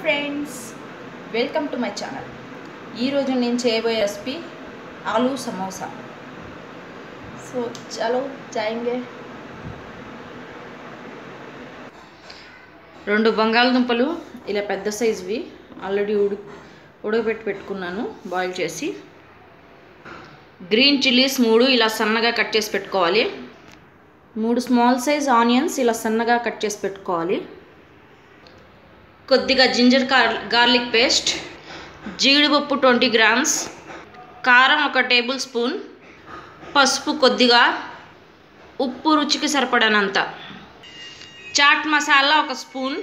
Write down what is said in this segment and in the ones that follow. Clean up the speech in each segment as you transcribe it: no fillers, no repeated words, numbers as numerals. Friends welcome to my channel ये रोज़ नेनु चेयबोये recipe आलू समोसा। सो चलो जाएंगे। रेंडु बंगालदुंपलु इला पेद्द साइज़ वी ऑलरेडी उडकबेट्टि पेट्टुकुन्नानु बॉईल चेसी। ग्रीन चिल्लीस 3 इला सन्नगा कट चेसी पेट्टुकोवाली। 3 स्मॉल साइज़ आनियन्स इला सन्नगा कट चेसी पेट्टुकोवाली। కొద్దిగా జింజర్ గార్లిక్ పేస్ట్, జీడిపప్పు 20 గ్రామ్స్, కారం 1 టేబుల్ స్పూన్, పసుపు కొద్దిగా, ఉప్పు రుచికి సరిపడనంత, చాట్ మసాలా 1 స్పూన్।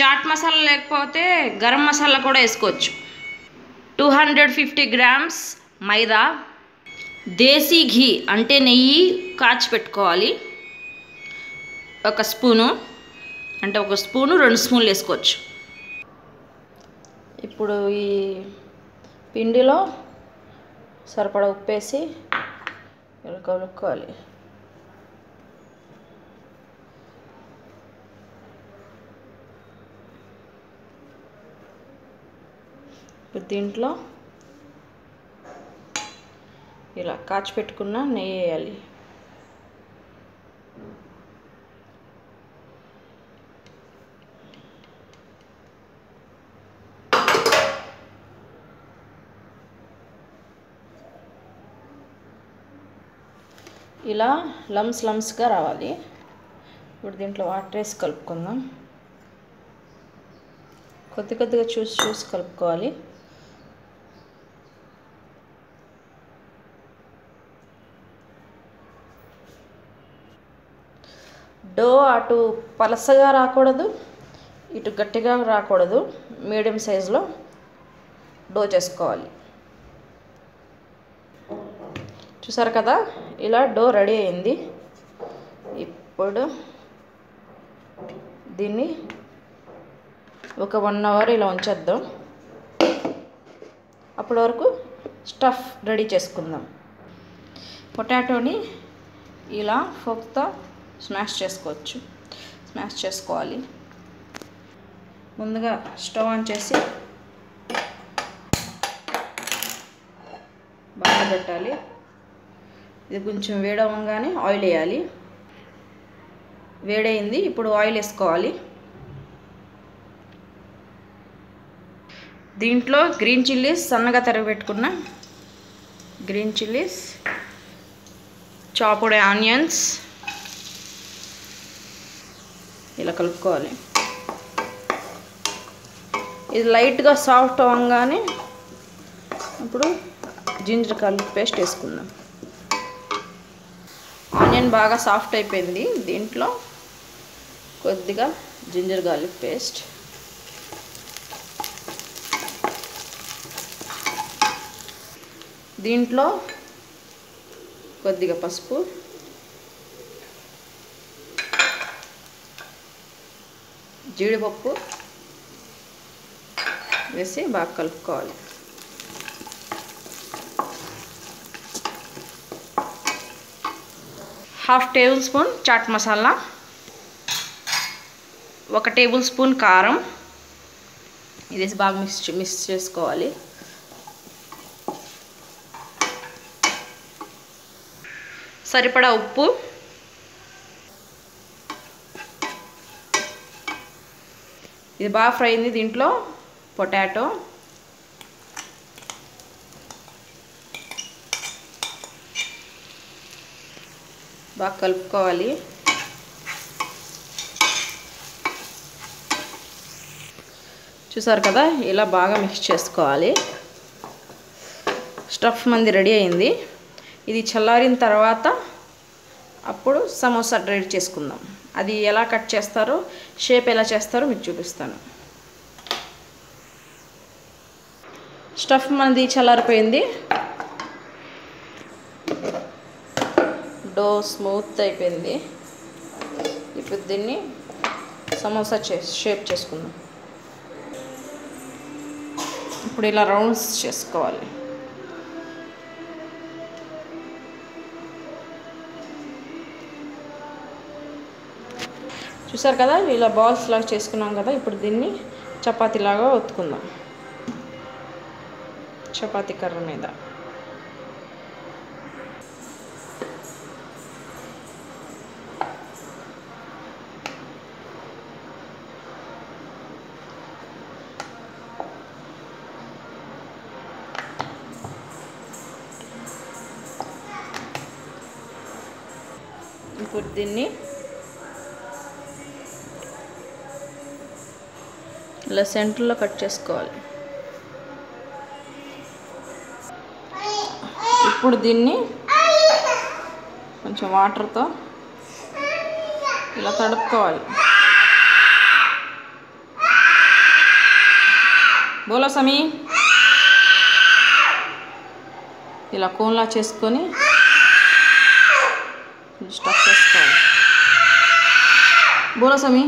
చాట్ మసాలా లేకపోతే గరం మసాలా కూడా వేసుకోవచ్చు। 250 గ్రామ్స్ మైదా, దేశీ ఘీ అంటే నెయ్యి కాచి పెట్టుకోవాలి 1 స్పూను। అంటే 1 స్పూన్ 2 స్పూన్లు వేసుకోవచ్చు। ఇప్పుడు ఈ పిండిలో సరిపడా ఉప్పేసి ఇలా కలుపుకోవాలి। ఇప్పుడు దీంట్లో ఇలా కాచి పెట్టుకున్న నెయ్యి వేయాలి। ఇలా లమ్స్ లమ్స్ గా రావాలి। ఇప్పుడు దీంట్లో వాటర్ వేసి కలుపుకుందాం। కొద్దిగా చూసి కలుపుకోవాలి। డో అటు పలసగా రాకూడదు, ఇటు గట్టిగా రాకూడదు, మీడియం సైజులో డో చేసుకోవాలి। చూసారు కదా, ఇలా డో రెడీ అయింది। ఇప్పుడు దీన్ని ఒక 1 అవర్ ఇలా ఉంచేద్దాం। అప్పటి వరకు స్టఫ్ రెడీ చేసుకుందాం। పొటాటోని ఇలా ఫోక్తో స్మాష్ చేసుకోవాలి। ముందుగా స్టవ్ ఆన్ చేసి బాగా పెట్టాలి। ఇది కొంచెం వేడవగానే ఆయిల్ వేయాలి। వేడైంది, ఇప్పుడు ఆయిల్ వేసుకోవాలి। దీంట్లో గ్రీన్ చిల్లీస్ సన్నగా తరిగి పెట్టుకున్న గ్రీన్ చిల్లీస్, చాప్డ్ ఆనియన్స్ ఇలా కలుపుకోవాలి। ఇది లైట్గా సాఫ్ట్ అవగానే ఇప్పుడు జింజర్ గార్లిక్ పేస్ట్ వేసుకుందాం। ఆనియన్ బాగా సాఫ్ట్ అయిపోయింది। దీంట్లో కొద్దిగా జింజర్ గార్లిక్ పేస్ట్, దీంట్లో కొద్దిగా పసుపు, జీడిపప్పు వేసి బాగా కలుపుకోవాలి। Half table spoon chaat masala, 1 tablespoon కారం, ఇది బాగా మిక్స్ చేసుకోవాలి। సరిపడా ఉప్పు, ఇది బాగా ఫ్రై అయింది। దీంట్లో పొటాటో, బాగా కలుపుకోవాలి। చూసారు కదా, ఇలా బాగా మిక్స్ చేసుకోవాలి। స్టఫ్ మంది రెడీ అయింది। ఇది చల్లారిన తర్వాత అప్పుడు సమోసా రెడీ చేసుకుందాం। అది ఎలా కట్ చేస్తారో, షేప్ ఎలా చేస్తారో మీకు చూపిస్తాను। స్టఫ్ మంది చల్లారిపోయింది। డో స్మూత్ అయిపోయింది। ఇప్పుడు దీన్ని సమోసా షేప్ చేసుకుందాం। ఇప్పుడు ఇలా రౌండ్స్ చేసుకోవాలి। చూసారు కదా ఇలా బాల్స్ లాగా చేసుకున్నాం కదా ఇప్పుడు దీన్ని చపాతీ లాగా ఒత్తుకుందాం చపాతీ కర్ర మీద ఇప్పుడు దీన్ని ఇలా సెంటర్లో కట్ చేసుకోవాలి ఇప్పుడు దీన్ని కొంచెం వాటర్తో ఇలా తడుపుకోవాలి బోలో సమీ ఇలా కోన్లా చేసుకొని స్టఫ్ చేసుకోవాలి బోలో సమీ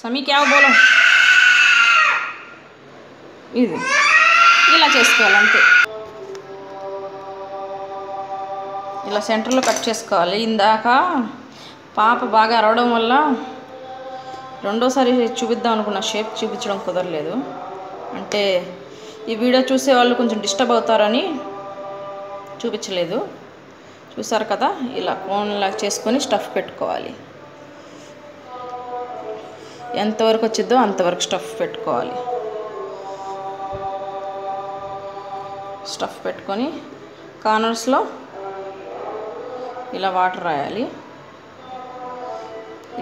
समी क्या बोलो इधर इला चेसुकोवालंटे इला सेंटर लो कट चेसुकोवाली इंदाका पाप बागा अरवडं वल्ल రెండోసారి చూపిద్దాం అనుకున్న షేప్ చూపించడం కుదరలేదు అంటే ఈ వీడియో చూసే వాళ్ళు కొంచెం డిస్టర్బ్ అవుతారని చూపించలేదు చూసారు కదా ఇలా కోన్ లా చేసుకొని స్టఫ్ పెట్టుకోవాలి ఎంతవరకు వచ్చిందో అంతవరకు స్టఫ్ పెట్టుకోవాలి స్టఫ్ పెట్టుకొని కార్నర్స్లో ఇలా వాటర్ రాయాలి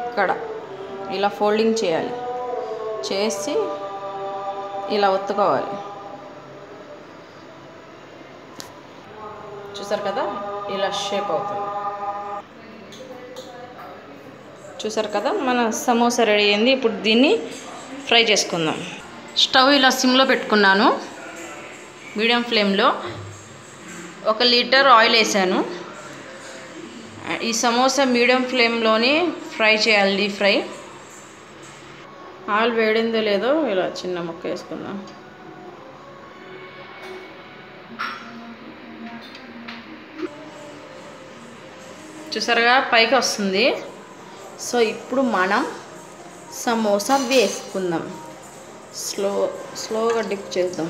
ఇక్కడ ఇలా ఫోల్డింగ్ చేయాలి చేసి ఇలా ఒత్తుకోవాలి చూసారు కదా ఇలా షేప్ అవుతుంది చూసారు కదా మన సమోసా రెడీ అయింది ఇప్పుడు దీన్ని ఫ్రై చేసుకుందాం స్టవ్ ఇలా సిమ్లో పెట్టుకున్నాను మీడియం ఫ్లేమ్లో 1 లీటర్ ఆయిల్ వేసాను ఈ సమోసా మీడియం ఫ్లేమ్లోనే ఫ్రై చేయాలి డీప్ ఫ్రై ఆయిల్ వేడిందో లేదో ఇలా చిన్న ముక్క వేసుకుందాం చూసారుగా పైకి వస్తుంది సో ఇప్పుడు మనం సమోసా వేసుకుందాం స్లోగా డిప్ చేద్దాం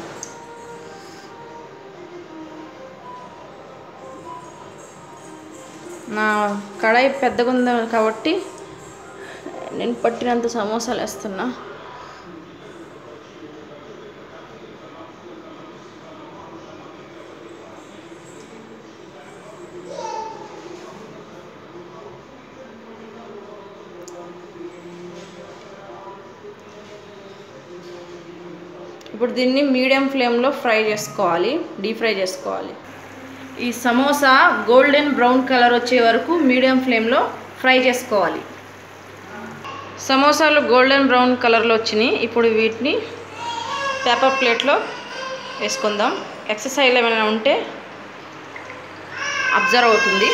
నా కడాయి పెద్దగా ఉంది కాబట్టి నేను పట్టినంత సమోసాలు వేస్తున్నా ఇప్పుడు దీన్ని మీడియం ఫ్లేమ్లో ఫ్రై చేసుకోవాలి డీప్ ఫ్రై చేసుకోవాలి ఈ సమోసా గోల్డెన్ బ్రౌన్ కలర్ వచ్చే వరకు మీడియం ఫ్లేమ్లో ఫ్రై చేసుకోవాలి సమోసాలు గోల్డెన్ బ్రౌన్ కలర్లో వచ్చినాయి ఇప్పుడు వీటిని పేపర్ ప్లేట్లో వేసుకుందాం ఎక్సర్సైజ్ ఏమైనా ఉంటే అబ్జర్వ్ అవుతుంది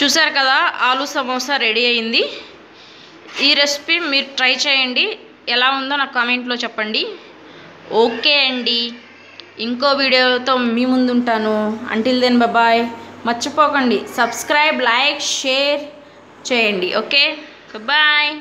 చూసారు కదా ఆలు సమోసా రెడీ అయింది ఈ రెసిపీ మీరు ట్రై చేయండి ఎలా ఉందో నాకు కామెంట్లో చెప్పండి ఓకే అండి ఇంకో వీడియోతో మీ ముందు ఉంటాను అంటిల్ దెన్ బాయ్ మర్చిపోకండి సబ్స్క్రైబ్ లైక్ షేర్ చేయండి ఓకే బాయ్